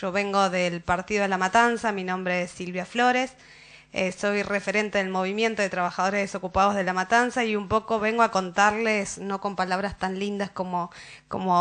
Yo vengo del partido de La Matanza, mi nombre es Silvia Flores, soy referente del movimiento de trabajadores desocupados de La Matanza y un poco vengo a contarles, no con palabras tan lindas como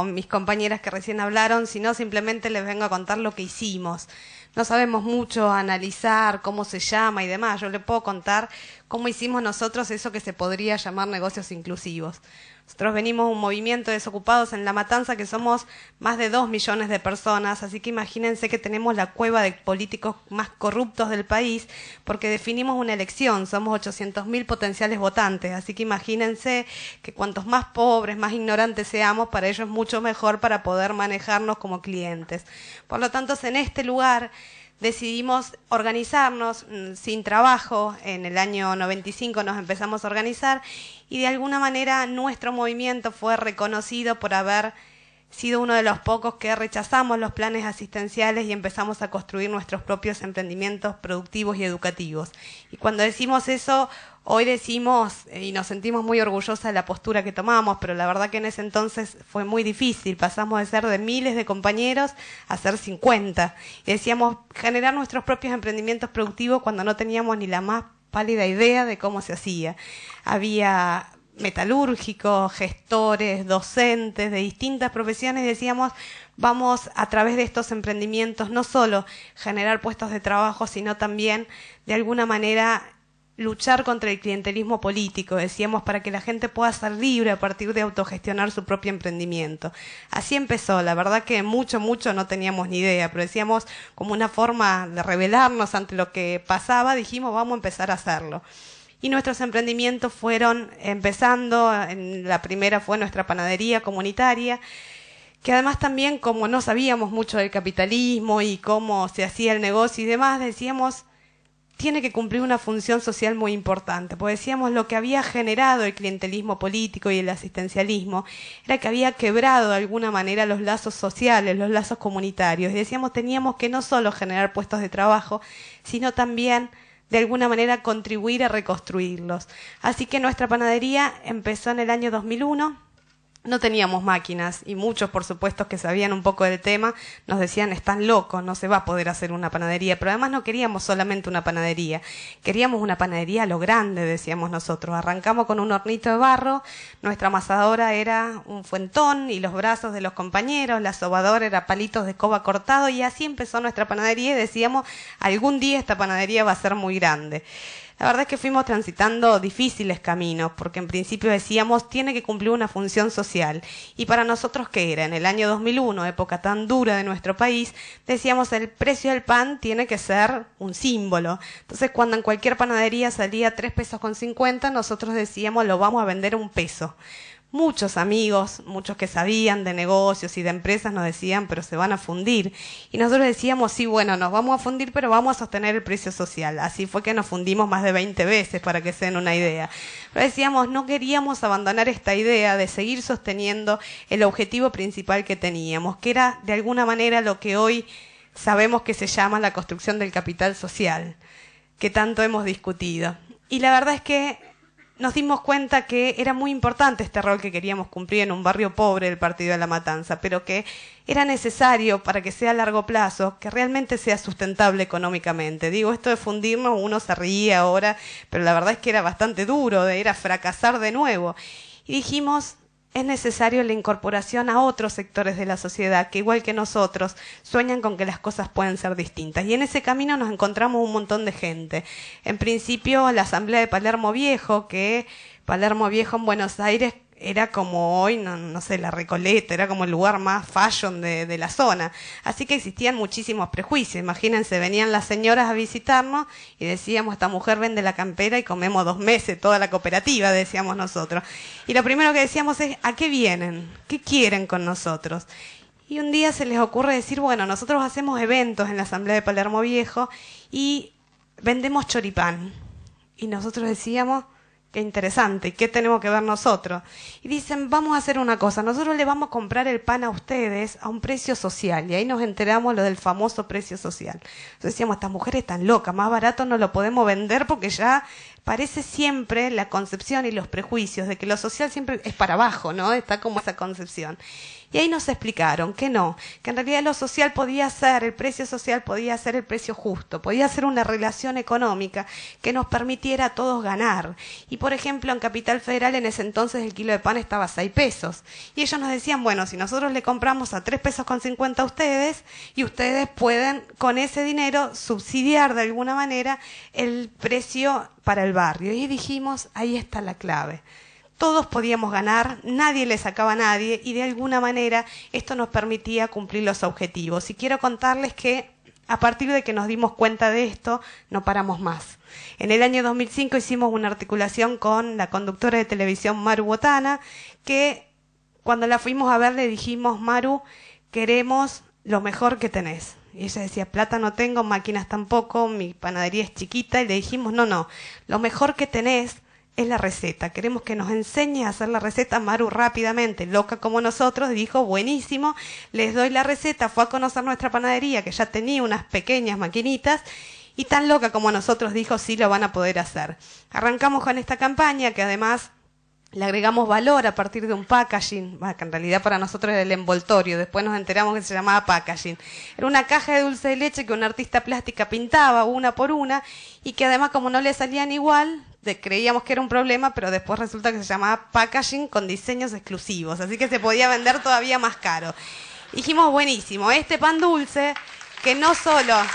mis compañeras que recién hablaron, sino simplemente les vengo a contar lo que hicimos. No sabemos mucho analizar cómo se llama y demás, yo les puedo contar cómo hicimos nosotros eso que se podría llamar negocios inclusivos. Nosotros venimos un movimiento de desocupados en La Matanza que somos más de 2 millones de personas, así que imagínense que tenemos la cueva de políticos más corruptos del país porque definimos una elección, somos 800.000 potenciales votantes, así que imagínense que cuantos más pobres, más ignorantes seamos, para ellos es mucho mejor para poder manejarnos como clientes. Por lo tanto, en este lugar decidimos organizarnos sin trabajo, en el año 95 nos empezamos a organizar y de alguna manera nuestro movimiento fue reconocido por haber sido uno de los pocos que rechazamos los planes asistenciales y empezamos a construir nuestros propios emprendimientos productivos y educativos. Y cuando decimos eso, hoy decimos y nos sentimos muy orgullosas de la postura que tomamos, pero la verdad que en ese entonces fue muy difícil. Pasamos de ser de miles de compañeros a ser 50. Y decíamos generar nuestros propios emprendimientos productivos cuando no teníamos ni la más pálida idea de cómo se hacía. Había metalúrgicos, gestores, docentes de distintas profesiones, decíamos, vamos a través de estos emprendimientos no solo generar puestos de trabajo, sino también de alguna manera luchar contra el clientelismo político, decíamos, para que la gente pueda ser libre a partir de autogestionar su propio emprendimiento. Así empezó, la verdad que mucho no teníamos ni idea, pero decíamos, como una forma de rebelarnos ante lo que pasaba, dijimos, vamos a empezar a hacerlo. Y nuestros emprendimientos fueron empezando, la primera fue nuestra panadería comunitaria, que además también como no sabíamos mucho del capitalismo y cómo se hacía el negocio y demás, decíamos, tiene que cumplir una función social muy importante, porque decíamos lo que había generado el clientelismo político y el asistencialismo era que había quebrado de alguna manera los lazos sociales, los lazos comunitarios, y decíamos teníamos que no solo generar puestos de trabajo, sino también de alguna manera contribuir a reconstruirlos. Así que nuestra panadería empezó en el año 2001, no teníamos máquinas y muchos, por supuesto, que sabían un poco del tema, nos decían, están locos, no se va a poder hacer una panadería, pero además no queríamos solamente una panadería, queríamos una panadería a lo grande, decíamos nosotros. Arrancamos con un hornito de barro, nuestra amasadora era un fuentón y los brazos de los compañeros, la sobadora era palitos de escoba cortado y así empezó nuestra panadería y decíamos, algún día esta panadería va a ser muy grande. La verdad es que fuimos transitando difíciles caminos, porque en principio decíamos, tiene que cumplir una función social. Y para nosotros, ¿qué era? En el año 2001, época tan dura de nuestro país, decíamos, el precio del pan tiene que ser un símbolo. Entonces, cuando en cualquier panadería salía 3,50 pesos, nosotros decíamos, lo vamos a vender 1 peso. Muchos amigos, muchos que sabían de negocios y de empresas nos decían, pero se van a fundir. Y nosotros decíamos, sí, bueno, nos vamos a fundir, pero vamos a sostener el precio social. Así fue que nos fundimos más de 20 veces, para que se den una idea. Pero decíamos, no queríamos abandonar esta idea de seguir sosteniendo el objetivo principal que teníamos, que era de alguna manera lo que hoy sabemos que se llama la construcción del capital social, que tanto hemos discutido. Y la verdad es que nos dimos cuenta que era muy importante este rol que queríamos cumplir en un barrio pobre del partido de La Matanza, pero que era necesario para que sea a largo plazo, que realmente sea sustentable económicamente. Digo, esto de fundirnos, uno se ríe ahora, pero la verdad es que era bastante duro, era fracasar de nuevo. Y dijimos, es necesario la incorporación a otros sectores de la sociedad que, igual que nosotros, sueñan con que las cosas pueden ser distintas. Y en ese camino nos encontramos un montón de gente. En principio, la Asamblea de Palermo Viejo, que Palermo Viejo en Buenos Aires era como hoy, no sé, la Recoleta, era como el lugar más fashion de la zona. Así que existían muchísimos prejuicios. Imagínense, venían las señoras a visitarnos y decíamos, esta mujer vende la campera y comemos 2 meses, toda la cooperativa, decíamos nosotros. Y lo primero que decíamos es, ¿a qué vienen? ¿Qué quieren con nosotros? Y un día se les ocurre decir, bueno, nosotros hacemos eventos en la Asamblea de Palermo Viejo y vendemos choripán. Y nosotros decíamos, qué interesante, ¿qué tenemos que ver nosotros? Y dicen, vamos a hacer una cosa, nosotros le vamos a comprar el pan a ustedes a un precio social, y ahí nos enteramos lo del famoso precio social. Entonces decíamos, estas mujeres están locas, más barato no lo podemos vender porque ya parece siempre la concepción y los prejuicios de que lo social siempre es para abajo, ¿no? Está como esa concepción. Y ahí nos explicaron que no, que en realidad lo social podía ser, el precio social podía ser el precio justo, podía ser una relación económica que nos permitiera a todos ganar. Y por ejemplo, en Capital Federal en ese entonces el kilo de pan estaba a 6 pesos. Y ellos nos decían, bueno, si nosotros le compramos a 3,50 pesos a ustedes, y ustedes pueden con ese dinero subsidiar de alguna manera el precio para el barrio. Y dijimos, ahí está la clave. Todos podíamos ganar, nadie le sacaba a nadie y de alguna manera esto nos permitía cumplir los objetivos. Y quiero contarles que a partir de que nos dimos cuenta de esto, no paramos más. En el año 2005 hicimos una articulación con la conductora de televisión Maru Botana, que cuando la fuimos a ver le dijimos, Maru, queremos lo mejor que tenés. Y ella decía, plata no tengo, máquinas tampoco, mi panadería es chiquita. Y le dijimos, no, no, lo mejor que tenés es la receta, queremos que nos enseñe a hacer la receta. Maru rápidamente, loca como nosotros, dijo, buenísimo, les doy la receta. Fue a conocer nuestra panadería, que ya tenía unas pequeñas maquinitas, y tan loca como nosotros dijo, sí, lo van a poder hacer. Arrancamos con esta campaña, que además le agregamos valor a partir de un packaging, que en realidad para nosotros era el envoltorio, después nos enteramos que se llamaba packaging. Era una caja de dulce de leche que una artista plástica pintaba una por una, y que además como no le salían igual, creíamos que era un problema, pero después resulta que se llamaba packaging con diseños exclusivos, así que se podía vender todavía más caro. Dijimos, buenísimo, este pan dulce que no solo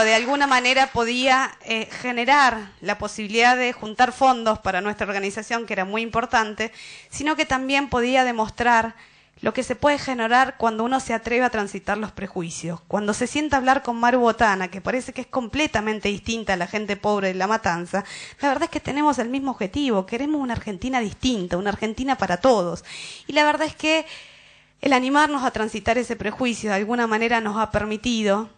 de alguna manera podía generar la posibilidad de juntar fondos para nuestra organización, que era muy importante, sino que también podía demostrar lo que se puede generar cuando uno se atreve a transitar los prejuicios. Cuando se sienta a hablar con Maru Botana, que parece que es completamente distinta a la gente pobre de La Matanza, la verdad es que tenemos el mismo objetivo, queremos una Argentina distinta, una Argentina para todos. Y la verdad es que el animarnos a transitar ese prejuicio de alguna manera nos ha permitido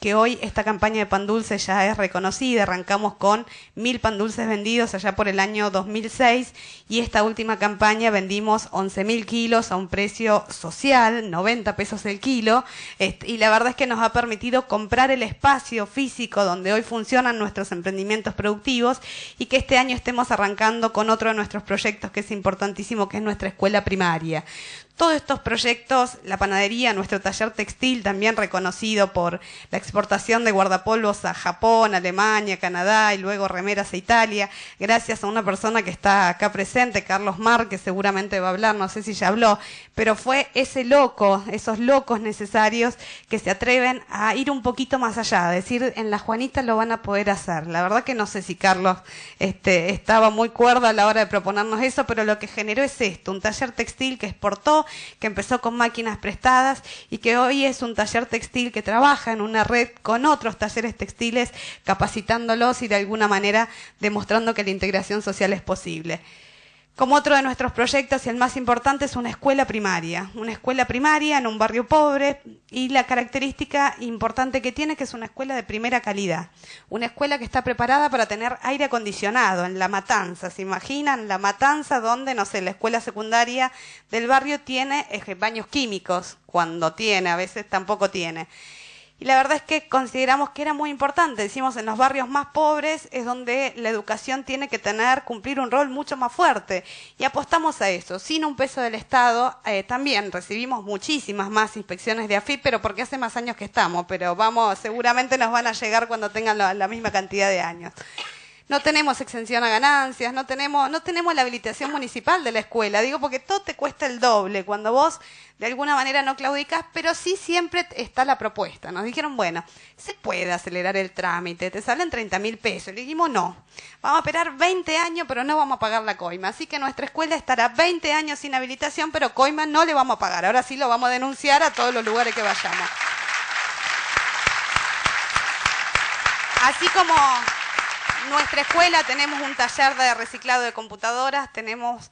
que hoy esta campaña de pan dulce ya es reconocida. Arrancamos con 1000 pan dulces vendidos allá por el año 2006 y esta última campaña vendimos 11.000 kilos a un precio social, 90 pesos el kilo, y la verdad es que nos ha permitido comprar el espacio físico donde hoy funcionan nuestros emprendimientos productivos, y que este año estemos arrancando con otro de nuestros proyectos que es importantísimo, que es nuestra escuela primaria. Todos estos proyectos, la panadería, nuestro taller textil también reconocido por la exportación de guardapolvos a Japón, Alemania, Canadá y luego remeras a Italia, gracias a una persona que está acá presente, Carlos Mar, que seguramente va a hablar, no sé si ya habló, pero fue ese loco, esos locos necesarios que se atreven a ir un poquito más allá, decir, en La Juanita lo van a poder hacer. La verdad que no sé si Carlos estaba muy cuerdo a la hora de proponernos eso, pero lo que generó es esto, un taller textil que exportó, que empezó con máquinas prestadas y que hoy es un taller textil que trabaja en una red con otros talleres textiles, capacitándolos y de alguna manera demostrando que la integración social es posible. Como otro de nuestros proyectos y el más importante es una escuela primaria en un barrio pobre, y la característica importante que tiene es que es una escuela de primera calidad, una escuela que está preparada para tener aire acondicionado en La Matanza. ¿Se imaginan? La Matanza, donde, no sé, la escuela secundaria del barrio tiene baños químicos, cuando tiene, a veces tampoco tiene. Y la verdad es que consideramos que era muy importante. Decimos, en los barrios más pobres es donde la educación tiene que cumplir un rol mucho más fuerte. Y apostamos a eso, sin un peso del Estado. También recibimos muchísimas más inspecciones de AFIP, pero porque hace más años que estamos, pero vamos, seguramente nos van a llegar cuando tengan la misma cantidad de años. No tenemos exención a ganancias, no tenemos la habilitación municipal de la escuela. Digo, porque todo te cuesta el doble cuando vos de alguna manera no claudicás, pero sí siempre está la propuesta. Nos dijeron, bueno, se puede acelerar el trámite, te salen 30.000 pesos. Le dijimos, no, vamos a esperar 20 años, pero no vamos a pagar la coima. Así que nuestra escuela estará 20 años sin habilitación, pero coima no le vamos a pagar. Ahora sí lo vamos a denunciar a todos los lugares que vayamos. Así como nuestra escuela, tenemos un taller de reciclado de computadoras, tenemos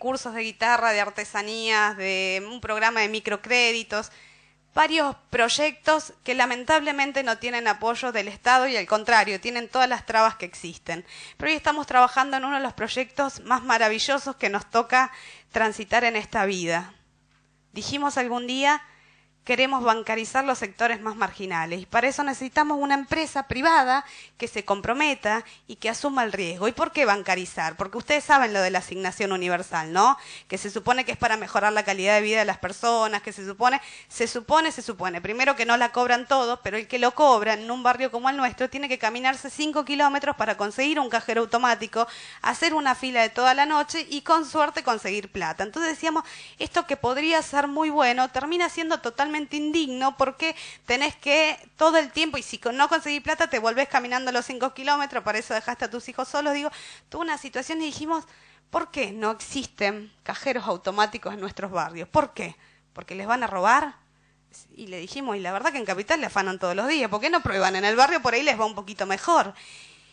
cursos de guitarra, de artesanías, de un programa de microcréditos, varios proyectos que lamentablemente no tienen apoyo del Estado y al contrario, tienen todas las trabas que existen. Pero hoy estamos trabajando en uno de los proyectos más maravillosos que nos toca transitar en esta vida. Dijimos algún día queremos bancarizar los sectores más marginales. Y para eso necesitamos una empresa privada que se comprometa y que asuma el riesgo. ¿Y por qué bancarizar? Porque ustedes saben lo de la asignación universal, ¿no? Que se supone que es para mejorar la calidad de vida de las personas, que se supone. Primero que no la cobran todos, pero el que lo cobra en un barrio como el nuestro tiene que caminarse 5 kilómetros para conseguir un cajero automático, hacer una fila de toda la noche y con suerte conseguir plata. Entonces decíamos, esto que podría ser muy bueno, termina siendo totalmente indigno porque tenés que todo el tiempo, y si no conseguís plata te volvés caminando los 5 kilómetros, para eso dejaste a tus hijos solos. Digo, tuvo una situación y dijimos, ¿por qué no existen cajeros automáticos en nuestros barrios? ¿Por qué? ¿Porque les van a robar? Y le dijimos, y la verdad que en Capital le afanan todos los días, ¿por qué no prueban? En el barrio por ahí les va un poquito mejor.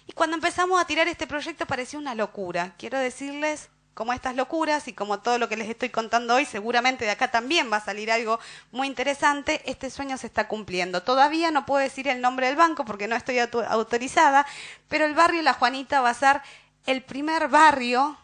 Y cuando empezamos a tirar este proyecto parecía una locura. Quiero decirles, como estas locuras y como todo lo que les estoy contando hoy, seguramente de acá también va a salir algo muy interesante. Este sueño se está cumpliendo. Todavía no puedo decir el nombre del banco porque no estoy autorizada, pero el barrio La Juanita va a ser el primer barrio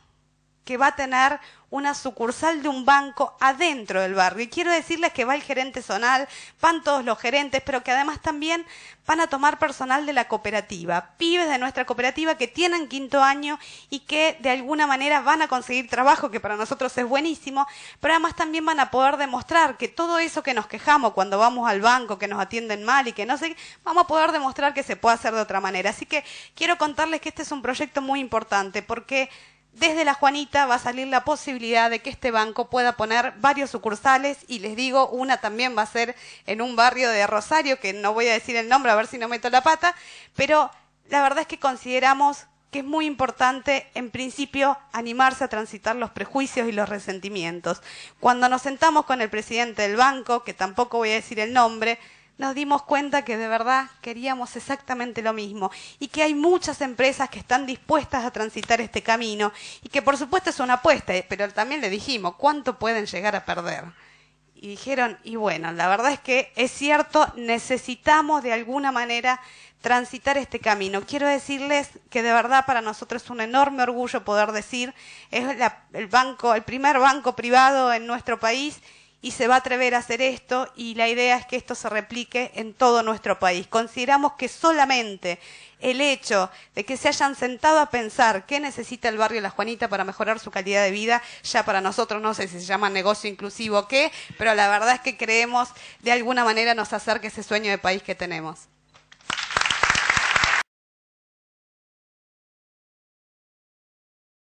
que va a tener una sucursal de un banco adentro del barrio. Y quiero decirles que va el gerente zonal, van todos los gerentes, pero que además también van a tomar personal de la cooperativa, pibes de nuestra cooperativa que tienen quinto año y que de alguna manera van a conseguir trabajo, que para nosotros es buenísimo, pero además también van a poder demostrar que todo eso que nos quejamos cuando vamos al banco, que nos atienden mal y que no sé, vamos a poder demostrar que se puede hacer de otra manera. Así que quiero contarles que este es un proyecto muy importante porque desde La Juanita va a salir la posibilidad de que este banco pueda poner varios sucursales, y les digo, una también va a ser en un barrio de Rosario, que no voy a decir el nombre, a ver si no meto la pata, pero la verdad es que consideramos que es muy importante, en principio, animarse a transitar los prejuicios y los resentimientos. Cuando nos sentamos con el presidente del banco, que tampoco voy a decir el nombre, nos dimos cuenta que de verdad queríamos exactamente lo mismo y que hay muchas empresas que están dispuestas a transitar este camino y que por supuesto es una apuesta, pero también le dijimos, ¿cuánto pueden llegar a perder? Y dijeron, y bueno, la verdad es que es cierto, necesitamos de alguna manera transitar este camino. Quiero decirles que de verdad para nosotros es un enorme orgullo poder decir, es el primer banco privado en nuestro país, y se va a atrever a hacer esto, y la idea es que esto se replique en todo nuestro país. Consideramos que solamente el hecho de que se hayan sentado a pensar qué necesita el barrio La Juanita para mejorar su calidad de vida, ya para nosotros no sé si se llama negocio inclusivo o qué, pero la verdad es que creemos de alguna manera nos acerca ese sueño de país que tenemos.